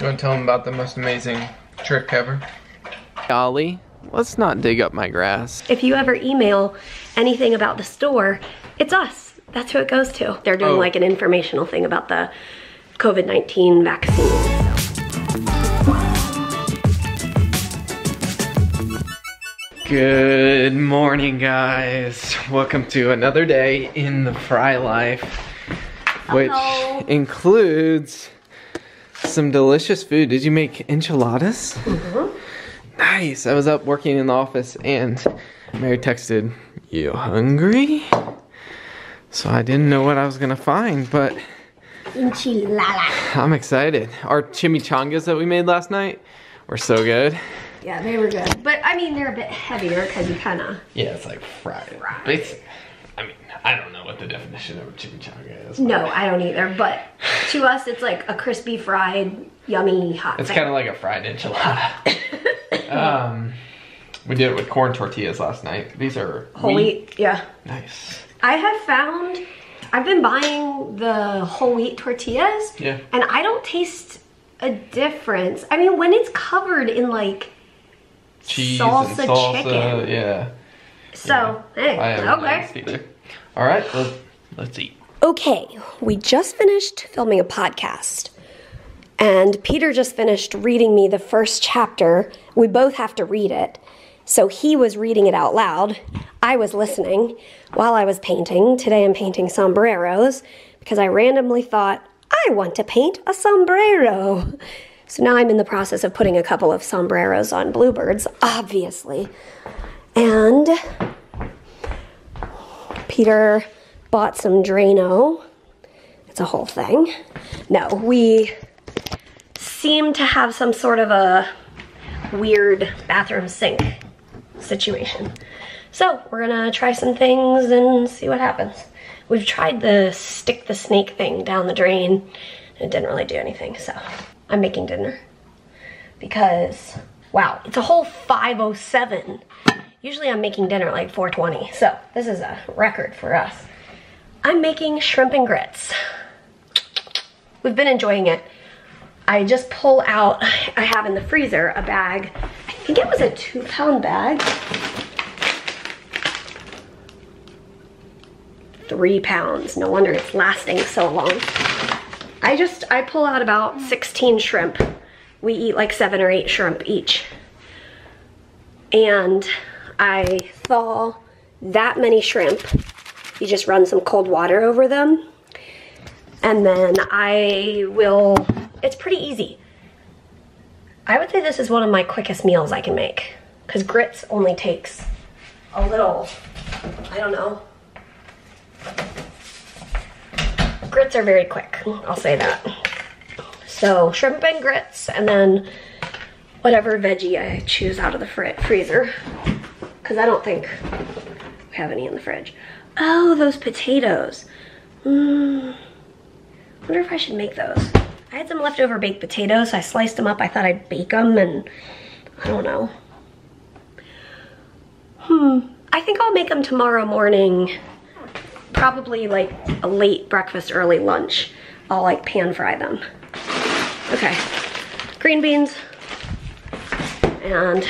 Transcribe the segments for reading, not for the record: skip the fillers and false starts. Do you want to tell them about the most amazing trick ever? Ollie, let's not dig up my grass. If you ever email anything about the store, it's us. That's who it goes to. They're doing like an informational thing about the COVID-19 vaccine. Good morning, guys. Welcome to another day in the Frey Life, which includes some delicious food. Did you make enchiladas? Mm-hmm. Nice. I was up working in the office and Mary texted, "You hungry?" So I didn't know what I was gonna find, but enchilada. I'm excited. Our chimichangas that we made last night were so good. Yeah, they were good. But I mean, they're a bit heavier because you kind of... Yeah, it's like fried. It's, I mean, I don't know what the definition of a chimichanga is. No, I don't either. But to us, it's like a crispy fried, yummy hot It's kind of like a fried enchilada. We did it with corn tortillas last night. These are whole wheat. Yeah. Nice. I have found... I've been buying the whole wheat tortillas. Yeah. And I don't taste a difference. I mean, when it's covered in like... cheese salsa, and chicken. Yeah. So, yeah. Okay. All right, let's eat. Okay, we just finished filming a podcast, and Peter just finished reading me the first chapter. We both have to read it, so he was reading it out loud. I was listening while I was painting. Today I'm painting sombreros because I randomly thought, I want to paint a sombrero. So now I'm in the process of putting a couple of sombreros on bluebirds, obviously. And Peter bought some Drano. It's a whole thing. No, we seem to have some sort of a weird bathroom sink situation. So we're gonna try some things and see what happens. We've tried the stick the snake thing down the drain. It didn't really do anything, so. I'm making dinner because, wow, it's a whole 5:07. Usually I'm making dinner at like 4:20, so this is a record for us. I'm making shrimp and grits. We've been enjoying it. I just pull out, I have in the freezer a bag, I think it was a 2-pound bag. 3 pounds, no wonder it's lasting so long. I pull out about 16 shrimp. We eat like 7 or 8 shrimp each. And I thaw that many shrimp. You just run some cold water over them. And then it's pretty easy. I would say this is one of my quickest meals I can make because grits only takes a little, I don't know. Grits are very quick, I'll say that. So shrimp and grits, and then whatever veggie I choose out of the freezer, because I don't think we have any in the fridge. Oh, those potatoes. I wonder if I should make those. I had some leftover baked potatoes, so I sliced them up. I thought I'd bake them, and I don't know. I think I'll make them tomorrow morning. Probably like a late breakfast, early lunch. I'll like pan fry them. Okay, green beans and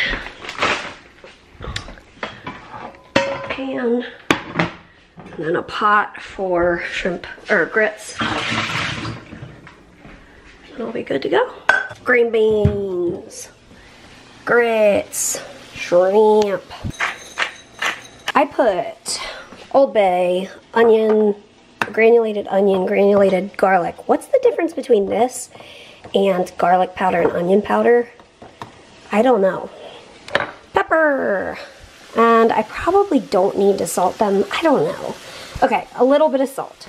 pan, and then a pot for shrimp or grits. It'll be good to go. Green beans, grits, shrimp. I put Old Bay, onion, granulated onion, granulated garlic. What's the difference between this and garlic powder and onion powder? I don't know. Pepper. And I probably don't need to salt them. I don't know. Okay, a little bit of salt.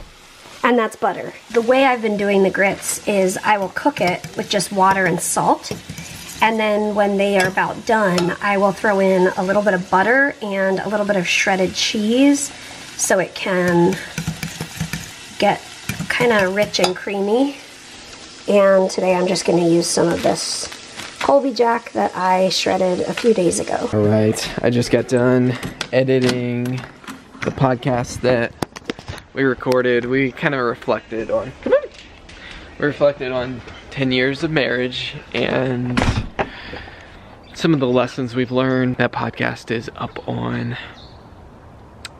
And that's butter. The way I've been doing the grits is I will cook it with just water and salt. And then when they are about done, I will throw in a little bit of butter and a little bit of shredded cheese so it can get kind of rich and creamy. And today I'm just gonna use some of this Toby Jack that I shredded a few days ago. All right, I just got done editing the podcast that we recorded. We reflected on 10 years of marriage and some of the lessons we've learned. That podcast is up on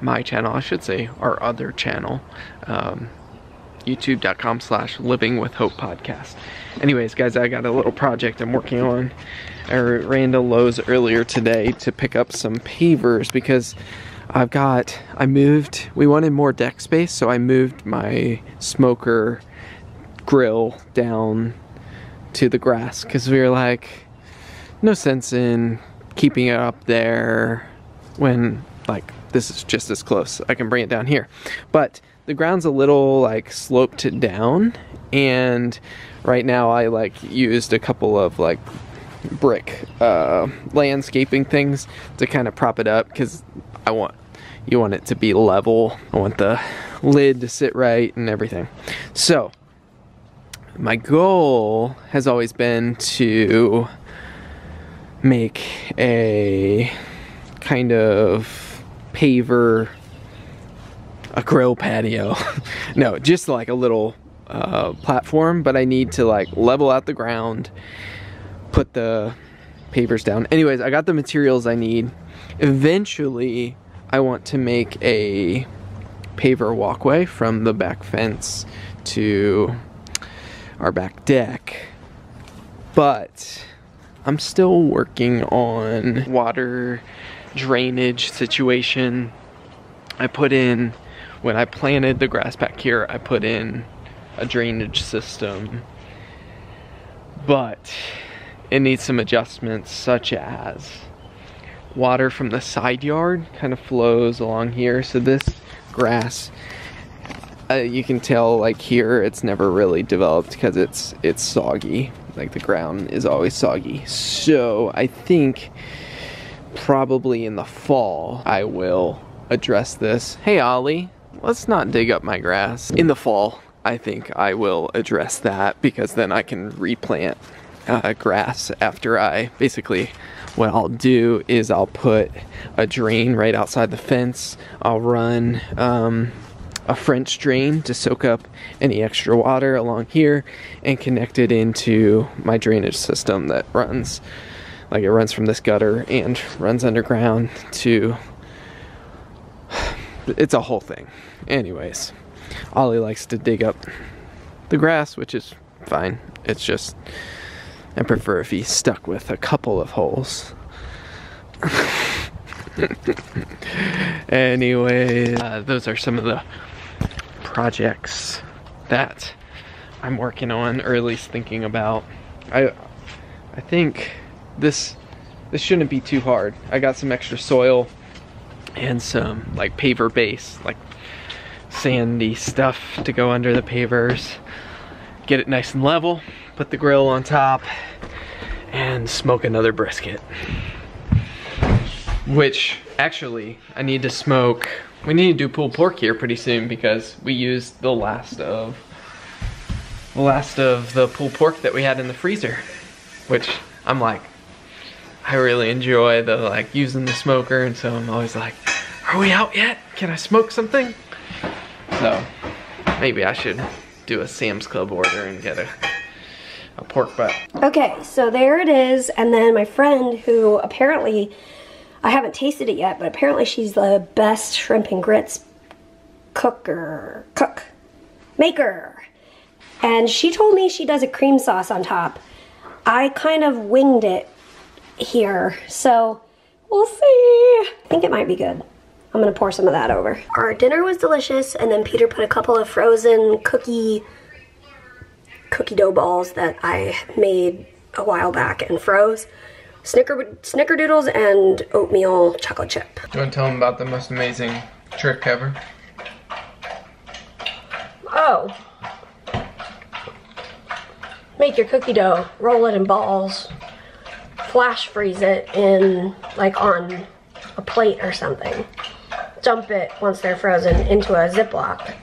my channel, I should say, our other channel, youtube.com/livingwithhopepodcast. Anyways, guys, I got a little project I'm working on. I ran to Lowe's earlier today to pick up some pavers because we wanted more deck space, so I moved my smoker grill down to the grass because we were like, no sense in keeping it up there when, like, this is just as close. I can bring it down here. But the ground's a little like sloped down, and right now I like used a couple of like brick landscaping things to kind of prop it up because you want it to be level. I want the lid to sit right and everything. So my goal has always been to make a kind of paver, a grill patio. No, just like a little platform, but I need to like level out the ground, put the pavers down. Anyways, I got the materials I need. Eventually, I want to make a paver walkway from the back fence to our back deck, but I'm still working on water drainage situation. When I planted the grass back here, I put in a drainage system, but it needs some adjustments, such as water from the side yard kind of flows along here. So this grass, you can tell like here, it's never really developed because it's soggy. Like the ground is always soggy. So I think probably in the fall, I will address this. Hey Ollie, let's not dig up my grass. In the fall, I think I will address that because then I can replant grass after I basically, what I'll do is I'll put a drain right outside the fence. I'll run a French drain to soak up any extra water along here and connect it into my drainage system that runs. Like it runs from this gutter and runs underground to, it's a whole thing. Anyways, Ollie likes to dig up the grass, which is fine. It's just, I prefer if he's stuck with a couple of holes. Anyways, those are some of the projects that I'm working on, or at least thinking about. I think this shouldn't be too hard. I got some extra soil and some like paver base, like sandy stuff to go under the pavers, get it nice and level, put the grill on top, and smoke another brisket. Which actually I need to smoke, we need to do pulled pork here pretty soon because we used the last of the pulled pork that we had in the freezer, which I'm like, I really enjoy the like using the smoker, and so I'm always like, are we out yet? Can I smoke something? So maybe I should do a Sam's Club order and get a pork butt. Okay, so there it is. And then my friend, who apparently, I haven't tasted it yet, but apparently she's the best shrimp and grits maker. And she told me she does a cream sauce on top. I kind of winged it here, so we'll see. I think it might be good. I'm gonna pour some of that over. Our dinner was delicious, and then Peter put a couple of frozen cookie dough balls that I made a while back and froze. Snickerdoodles and oatmeal chocolate chip. Do you want to tell them about the most amazing trick ever? Oh. Make your cookie dough, roll it in balls, flash freeze it in, like on a plate or something. Dump it, once they're frozen, into a Ziploc.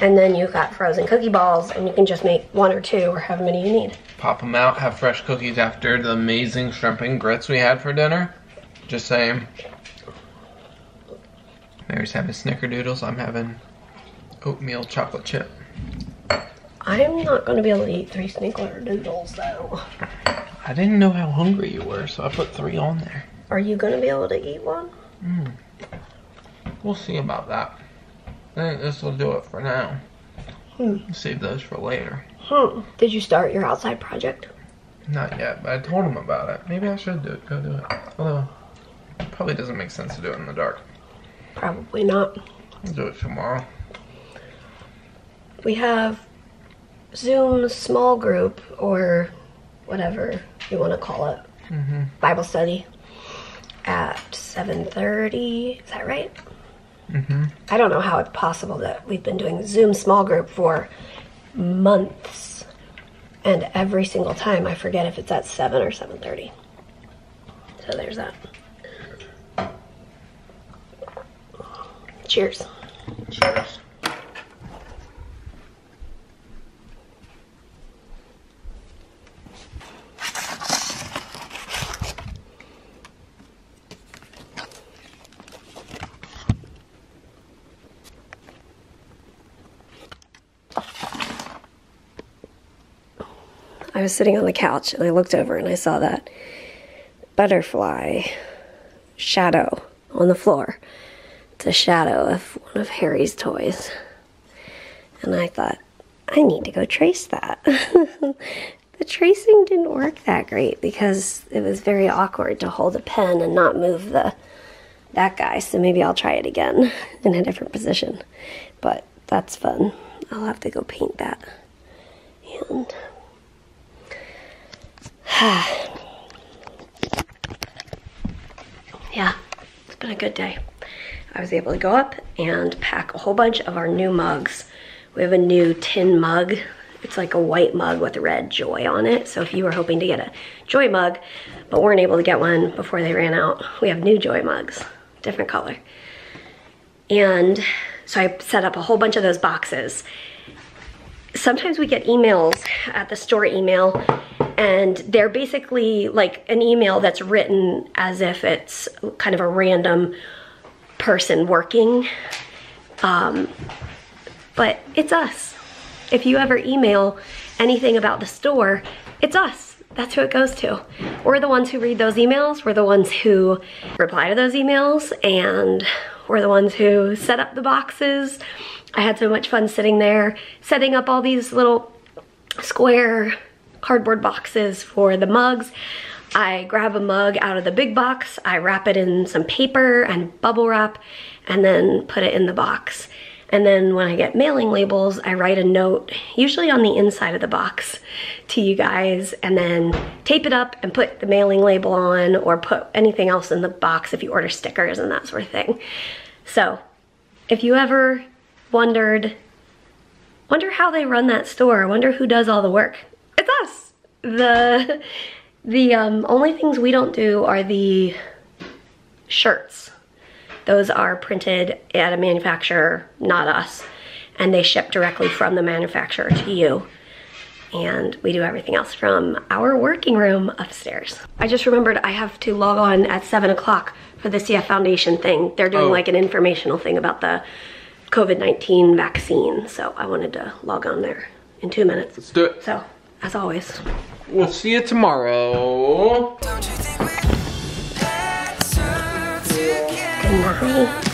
And then you've got frozen cookie balls, and you can just make one or two or however many you need. Pop them out, have fresh cookies after the amazing shrimp and grits we had for dinner. Just saying. Mary's having snickerdoodles, I'm having oatmeal chocolate chip. I'm not going to be able to eat 3 Snickler Doodles though. I didn't know how hungry you were, so I put 3 on there. Are you going to be able to eat one? We'll see about that. I think this will do it for now. Save those for later. Did you start your outside project? Not yet, but I told him about it. Maybe I should go do it. Although, it probably doesn't make sense to do it in the dark. Probably not. I'll do it tomorrow. We have Zoom small group, or whatever you want to call it, Bible study at 7:30. Is that right? I don't know how it's possible that we've been doing Zoom small group for months, and every single time I forget if it's at 7 or 7:30. So there's that. Cheers. Cheers. I was sitting on the couch and I looked over and I saw that butterfly shadow on the floor. It's a shadow of one of Harry's toys. And I thought, I need to go trace that. The tracing didn't work that great because it was very awkward to hold a pen and not move that guy. So maybe I'll try it again in a different position. But that's fun. I'll have to go paint that. And yeah, it's been a good day. I was able to go up and pack a whole bunch of our new mugs. We have a new tin mug. It's like a white mug with a red Joy on it. So if you were hoping to get a Joy mug, but weren't able to get one before they ran out, we have new Joy mugs, different color. And so I set up a whole bunch of those boxes. Sometimes we get emails at the store email, and they're basically like an email that's written as if it's kind of a random person working. But it's us. If you ever email anything about the store, it's us. That's who it goes to. We're the ones who read those emails. We're the ones who reply to those emails, and we're the ones who set up the boxes. I had so much fun sitting there, setting up all these little square cardboard boxes for the mugs. I grab a mug out of the big box, I wrap it in some paper and bubble wrap, and then put it in the box. And then when I get mailing labels, I write a note, usually on the inside of the box, to you guys, and then tape it up and put the mailing label on, or put anything else in the box if you order stickers and that sort of thing. So if you ever wonder how they run that store, wonder who does all the work, it's us. The only things we don't do are the shirts. Those are printed at a manufacturer, not us, and they ship directly from the manufacturer to you. And we do everything else from our working room upstairs. I just remembered I have to log on at 7 o'clock for the CF Foundation thing. They're doing like an informational thing about the COVID-19 vaccine, so I wanted to log on there in 2 minutes. Let's do it. So, as always, we'll see you tomorrow. Good night.